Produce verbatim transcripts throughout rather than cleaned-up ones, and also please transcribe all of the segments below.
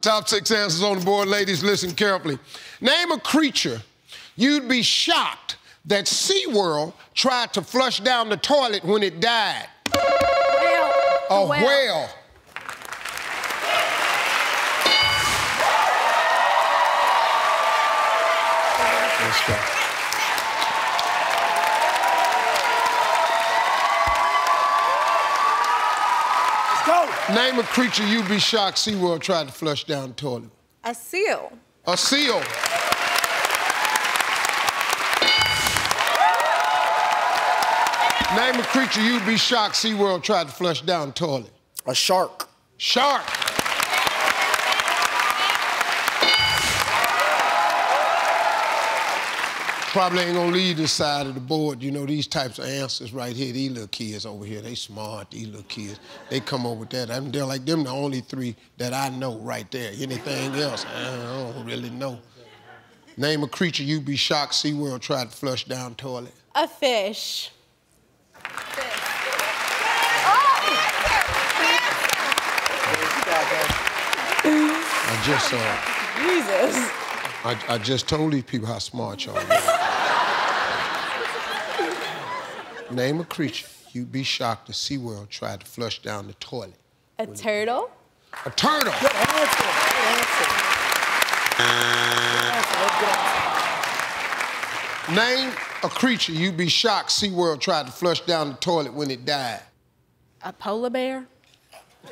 Top six answers on the board, ladies, listen carefully. Name a creature you'd be shocked that SeaWorld tried to flush down the toilet when it died. Whale. A whale. whale. Let's go. Let's go. Name a creature you'd be shocked SeaWorld tried to flush down the toilet. A seal. A seal. Name a creature you'd be shocked SeaWorld tried to flush down the toilet. A shark. Shark. Probably ain't gonna leave this side of the board. You know, these types of answers right here, these little kids over here, they smart, these little kids. They come up with that. I mean, they're like them the only three that I know right there. Anything else, I don't really know. Name a creature you'd be shocked SeaWorld tried to flush down the toilet. A fish. I just, uh, Jesus. I, I just told these people how smart y'all are. Name a creature you'd be shocked if SeaWorld tried to flush down the toilet. A turtle? A turtle! Good answer, good answer. Good answer. Name a creature you'd be shocked SeaWorld tried to flush down the toilet when it died. A polar bear?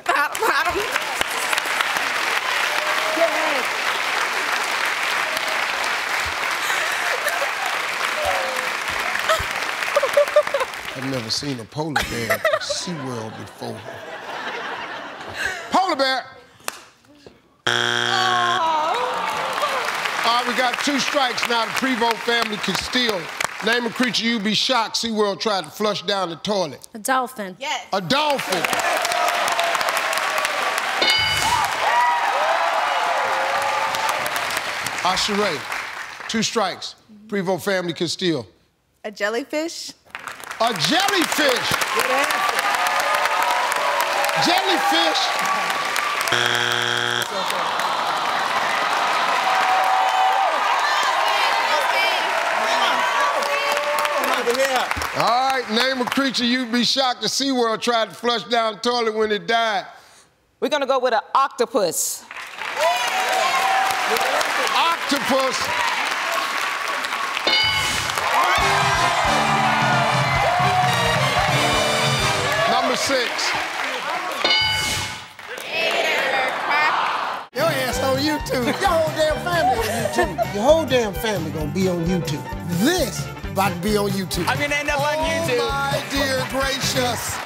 I don't know. I've never seen a polar bear at SeaWorld before. Polar bear! Oh. All right, we got two strikes now. The Prevost family can steal. Name a creature you'd be shocked SeaWorld tried to flush down the toilet. A dolphin. Yes. A dolphin. Yes. Asharae, two strikes. Prevost family can steal. A jellyfish. A jellyfish. Good answer. Jellyfish. All right, name a creature you'd be shocked if SeaWorld tried to flush down the toilet when it died. We're gonna go with an octopus. Octopus. Six. Your ass on YouTube. Your whole damn family on YouTube. Your whole damn family gonna be on YouTube. This about to be on YouTube. I'm gonna end up oh on YouTube. Oh my dear gracious.